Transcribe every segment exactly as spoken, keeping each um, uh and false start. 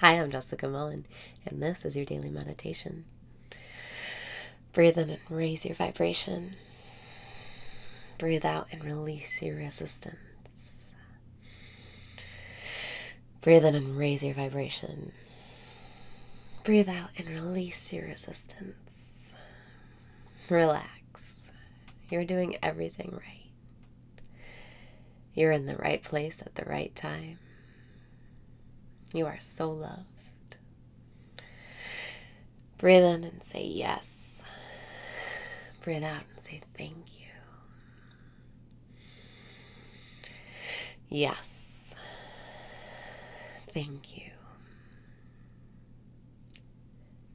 Hi, I'm Jessica Mullen, and this is your daily meditation. Breathe in and raise your vibration. Breathe out and release your resistance. Breathe in and raise your vibration. Breathe out and release your resistance. Relax. You're doing everything right. You're in the right place at the right time. You are so loved. Breathe in and say yes. Breathe out and say thank you. Yes. Thank you.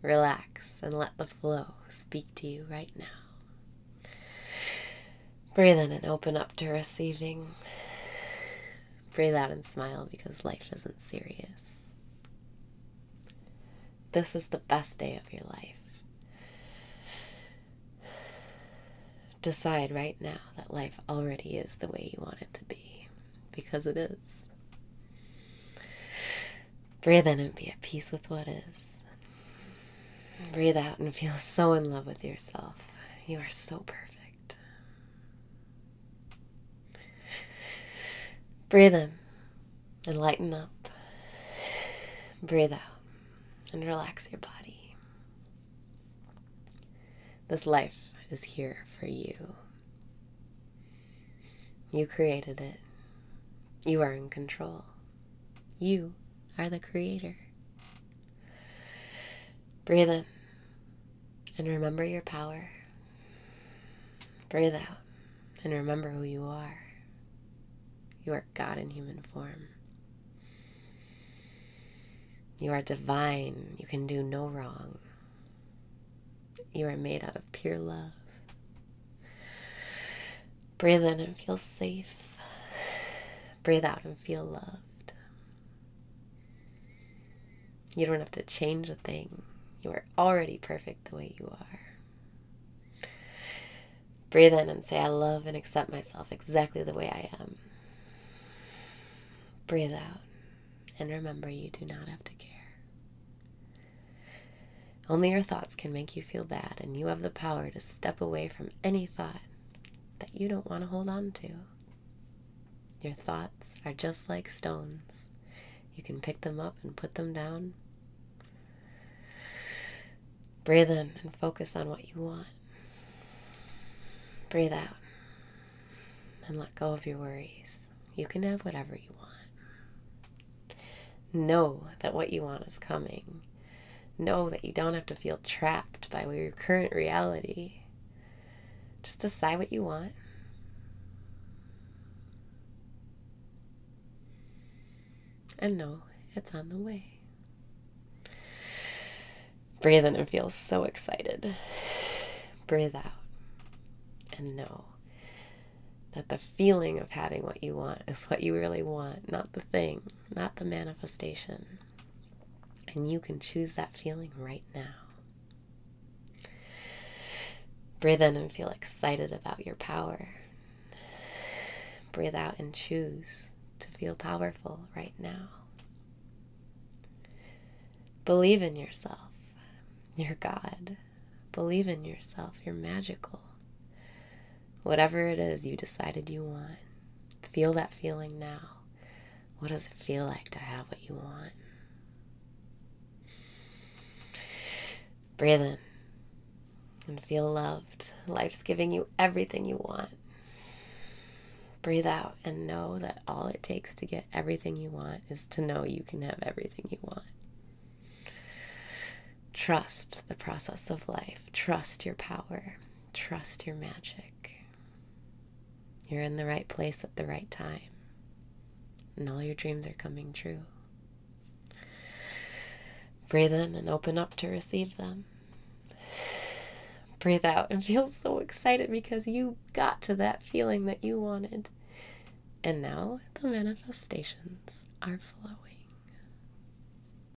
Relax and let the flow speak to you right now. Breathe in and open up to receiving. Breathe out and smile because life isn't serious. This is the best day of your life. Decide right now that life already is the way you want it to be, because it is. Breathe in and be at peace with what is. Breathe out and feel so in love with yourself. You are so perfect. Breathe in and lighten up. Breathe out and relax your body. This life is here for you. You created it. You are in control. You are the creator. Breathe in and remember your power. Breathe out and remember who you are. You are God in human form. You are divine. You can do no wrong. You are made out of pure love. Breathe in and feel safe. Breathe out and feel loved. You don't have to change a thing. You are already perfect the way you are. Breathe in and say, I love and accept myself exactly the way I am. Breathe out and remember you do not have to care. Only your thoughts can make you feel bad, and you have the power to step away from any thought that you don't want to hold on to. Your thoughts are just like stones. You can pick them up and put them down. Breathe in and focus on what you want. Breathe out and let go of your worries. You can have whatever you want. Know that what you want is coming. Know that you don't have to feel trapped by your current reality. Just decide what you want. And know it's on the way. Breathe in and feel so excited. Breathe out and know that the feeling of having what you want is what you really want, not the thing, not the manifestation. And you can choose that feeling right now. Breathe in and feel excited about your power. Breathe out and choose to feel powerful right now. Believe in yourself. You're God. Believe in yourself. You're magical. Whatever it is you decided you want, feel that feeling now. What does it feel like to have what you want? Breathe in and feel loved. Life's giving you everything you want. Breathe out and know that all it takes to get everything you want is to know you can have everything you want. Trust the process of life. Trust your power. Trust your magic. You're in the right place at the right time, and all your dreams are coming true. Breathe in and open up to receive them. Breathe out and feel so excited because you got to that feeling that you wanted, and now the manifestations are flowing.